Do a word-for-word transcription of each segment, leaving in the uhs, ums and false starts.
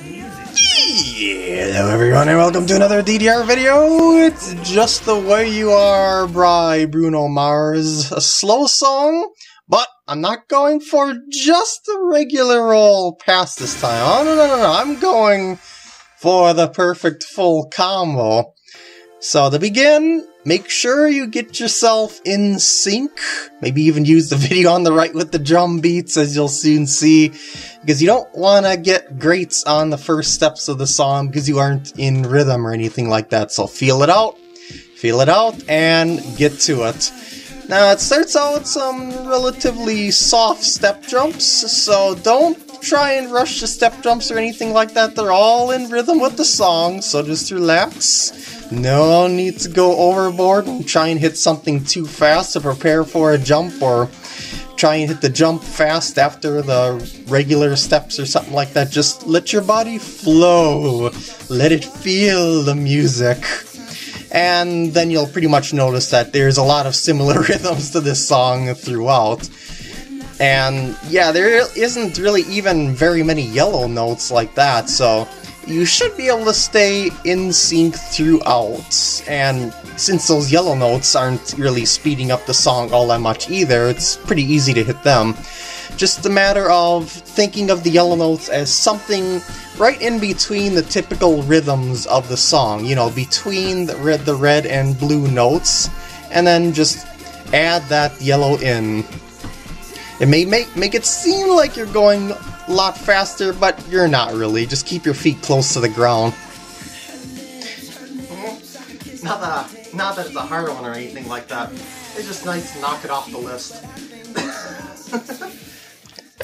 Hello everyone and welcome to another D D R video. It's Just The Way You Are by Bruno Mars. A slow song, but I'm not going for just the regular old pass this time. Oh no, no, no, no, I'm going for the perfect full combo. So to begin, make sure you get yourself in sync. Maybe even use the video on the right with the drum beats, as you'll soon see, because you don't want to get grates on the first steps of the song because you aren't in rhythm or anything like that. So feel it out, feel it out, and get to it. Now it starts out with some relatively soft step jumps, so don't try and rush the step jumps or anything like that. They're all in rhythm with the song, so just relax. No need to go overboard and try and hit something too fast to prepare for a jump, or try and hit the jump fast after the regular steps or something like that. Just let your body flow, let it feel the music, and then you'll pretty much notice that there's a lot of similar rhythms to this song throughout. And yeah, there isn't really even very many yellow notes like that, so you should be able to stay in sync throughout. And since those yellow notes aren't really speeding up the song all that much either, it's pretty easy to hit them. Just a matter of thinking of the yellow notes as something right in between the typical rhythms of the song, you know, between the red, the red and blue notes, and then just add that yellow in. It may make, make it seem like you're going a lot faster, but you're not really. Just keep your feet close to the ground. Not that, I, not that it's a hard one or anything like that. It's just nice to knock it off the list.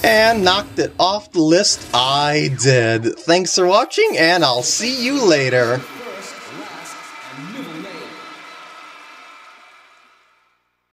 And knocked it off the list I did. Thanks for watching, and I'll see you later.